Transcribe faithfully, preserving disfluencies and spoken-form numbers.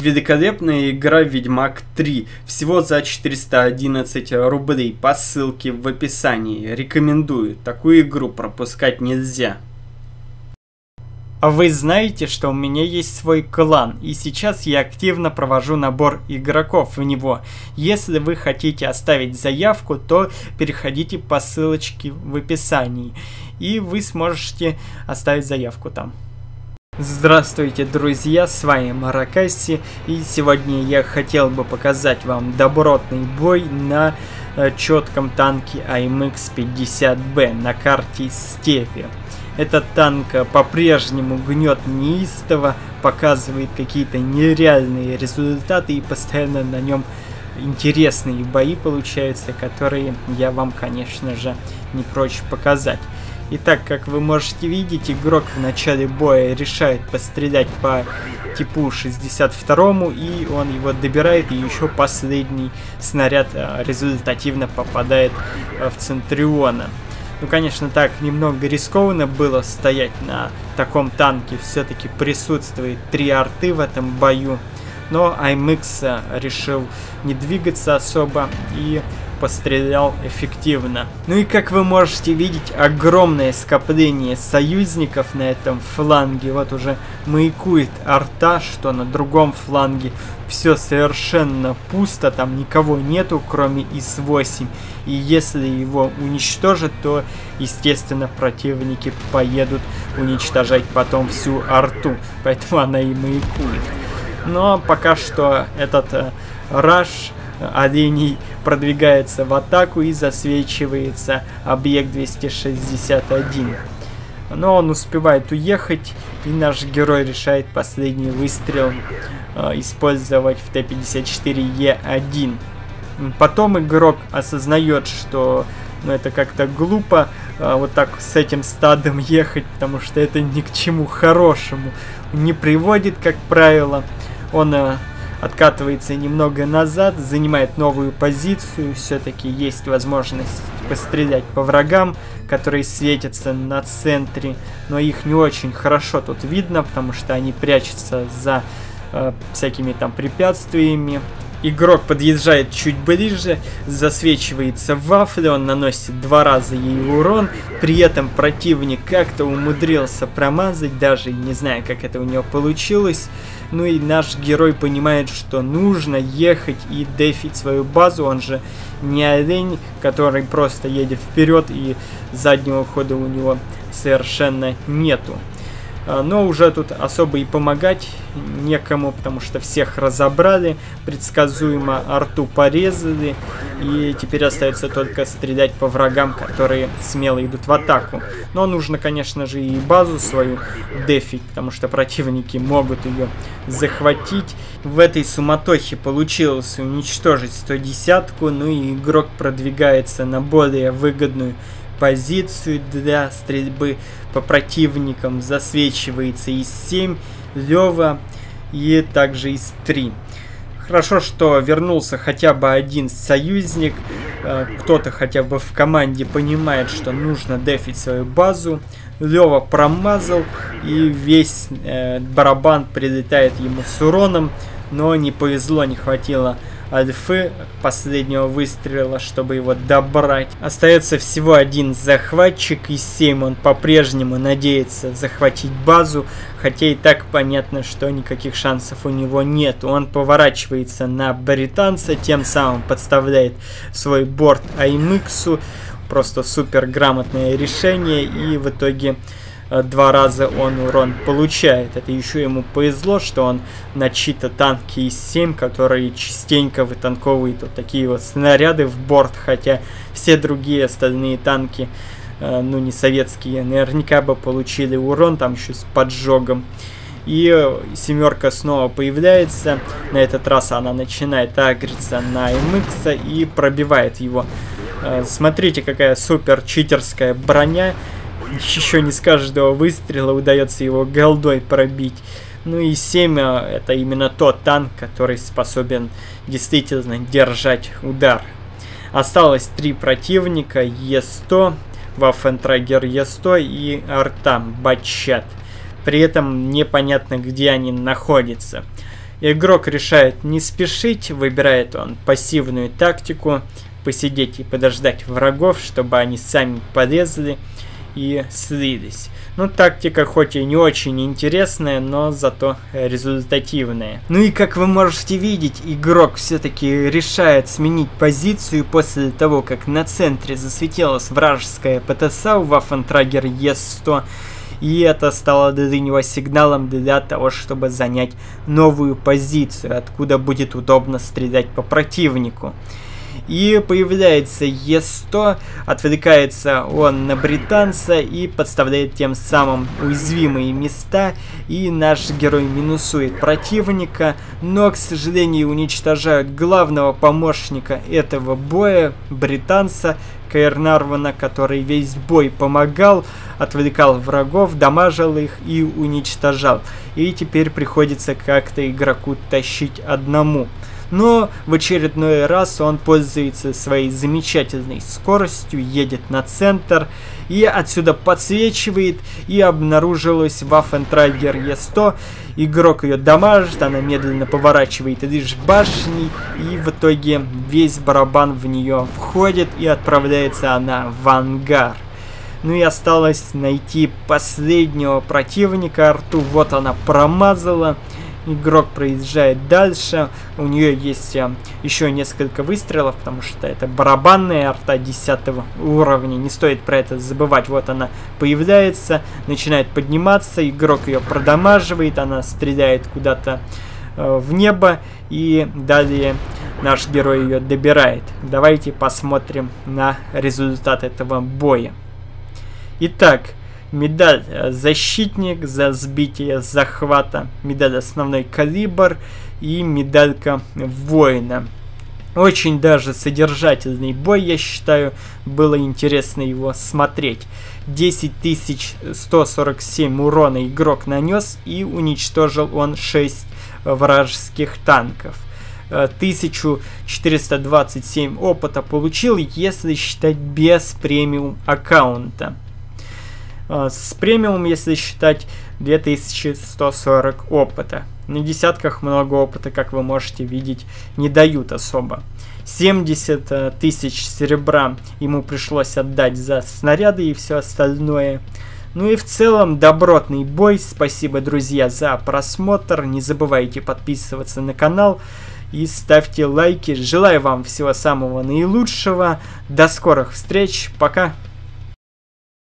великолепная игра Ведьмак три, всего за четыреста одиннадцать рублей, по ссылке в описании. Рекомендую, такую игру пропускать нельзя. А вы знаете, что у меня есть свой клан, и сейчас я активно провожу набор игроков в него. Если вы хотите оставить заявку, то переходите по ссылочке в описании, и вы сможете оставить заявку там. Здравствуйте, друзья, с вами Маракас, и сегодня я хотел бы показать вам добротный бой на четком танке А М Х пятьдесят Б на карте Степи. Этот танк по-прежнему гнет неистово, показывает какие-то нереальные результаты, и постоянно на нем интересные бои получаются, которые я вам, конечно же, не прочь показать. Итак, как вы можете видеть, игрок в начале боя решает пострелять по типу шестьдесят второму, и он его добирает, и еще последний снаряд результативно попадает в Центуриона. Ну, конечно, так немного рискованно было стоять на таком танке, все-таки присутствует три арты в этом бою, но А М Х решил не двигаться особо и пострелял эффективно. Ну и как вы можете видеть, огромное скопление союзников на этом фланге. Вот уже маякует арта, что на другом фланге все совершенно пусто, там никого нету, кроме И С восемь. И если его уничтожат, то, естественно, противники поедут уничтожать потом всю арту. Поэтому она и маякует. Но пока что этот э, раш оленей продвигается в атаку, и засвечивается объект двести шестьдесят один. Но он успевает уехать, и наш герой решает последний выстрел э, использовать в Т пятьдесят четыре Е один. Потом игрок осознает, что ну, это как-то глупо э, вот так с этим стадом ехать, потому что это ни к чему хорошему не приводит, как правило. Он э, откатывается немного назад, занимает новую позицию, все-таки есть возможность пострелять по врагам, которые светятся на центре, но их не очень хорошо тут видно, потому что они прячутся за э, всякими там препятствиями. Игрок подъезжает чуть ближе, засвечивается в вафле, он наносит два раза ей урон, при этом противник как-то умудрился промазать, даже не знаю, как это у него получилось. Ну и наш герой понимает, что нужно ехать и дефить свою базу, он же не олень, который просто едет вперед и заднего хода у него совершенно нету. Но уже тут особо и помогать некому, потому что всех разобрали, предсказуемо арту порезали, и теперь остается только стрелять по врагам, которые смело идут в атаку. Но нужно, конечно же, и базу свою дефить, потому что противники могут ее захватить. В этой суматохе получилось уничтожить сто десятку, ну и игрок продвигается на более выгодную позицию для стрельбы по противникам, засвечивается И С семь, Лева и также И С три. Хорошо, что вернулся хотя бы один союзник, кто-то хотя бы в команде понимает, что нужно дефить свою базу. Лева промазал, и весь барабан прилетает ему с уроном, но не повезло, не хватило альфы последнего выстрела, чтобы его добрать. Остается всего один захватчик, И семь, он по-прежнему надеется захватить базу, хотя и так понятно, что никаких шансов у него нет. Он поворачивается на британца, тем самым подставляет свой борт А М Х, просто супер грамотное решение, и в итоге два раза он урон получает. Это еще ему повезло, что он на чьи-то танки И семь, которые частенько вытанковывают вот такие вот снаряды в борт, хотя все другие остальные танки, э, ну не советские, наверняка бы получили урон, там еще с поджогом. И семерка снова появляется, на этот раз она начинает агриться на А М Х и пробивает его. Э, смотрите, какая супер читерская броня. Еще не с каждого выстрела удается его голдой пробить. Ну и И семь это именно тот танк, который способен действительно держать удар. Осталось три противника: Е сто, Waffenträger Е сто и арта Батчат. При этом непонятно, где они находятся. Игрок решает не спешить, выбирает он пассивную тактику, посидеть и подождать врагов, чтобы они сами полезли и слились. Ну, тактика хоть и не очень интересная, но зато результативная. Ну и как вы можете видеть, игрок все-таки решает сменить позицию после того, как на центре засветилась вражеская ПТСА у Waffenträger Е сто. И это стало для него сигналом для того, чтобы занять новую позицию, откуда будет удобно стрелять по противнику. И появляется Е сто, отвлекается он на британца и подставляет тем самым уязвимые места. И наш герой минусует противника, но, к сожалению, уничтожают главного помощника этого боя, британца Карнарвана, который весь бой помогал, отвлекал врагов, дамажил их и уничтожал. И теперь приходится как-то игроку тащить одному. Но в очередной раз он пользуется своей замечательной скоростью, едет на центр и отсюда подсвечивает, и обнаружилась Waffenträger Е сто. Игрок ее дамажит, она медленно поворачивает лишь башней, и в итоге весь барабан в нее входит, и отправляется она в ангар. Ну и осталось найти последнего противника. Арту вот она промазала. Игрок проезжает дальше, у нее есть еще несколько выстрелов, потому что это барабанная арта десятого уровня, не стоит про это забывать. Вот она появляется, начинает подниматься, игрок ее продамаживает, она стреляет куда-то э, в небо, и далее наш герой ее добирает. Давайте посмотрим на результат этого боя. Итак, медаль защитник за сбитие захвата, медаль основной калибр и медалька воина. Очень даже содержательный бой, я считаю, было интересно его смотреть. десять тысяч сто сорок семь урона игрок нанес, и уничтожил он шесть вражеских танков. тысяча четыреста двадцать семь опыта получил, если считать без премиум аккаунта. С премиум, если считать, две тысячи сто сорок опыта. На десятках много опыта, как вы можете видеть, не дают особо. семьдесят тысяч серебра ему пришлось отдать за снаряды и все остальное. Ну и в целом добротный бой. Спасибо, друзья, за просмотр. Не забывайте подписываться на канал и ставьте лайки. Желаю вам всего самого наилучшего. До скорых встреч. Пока.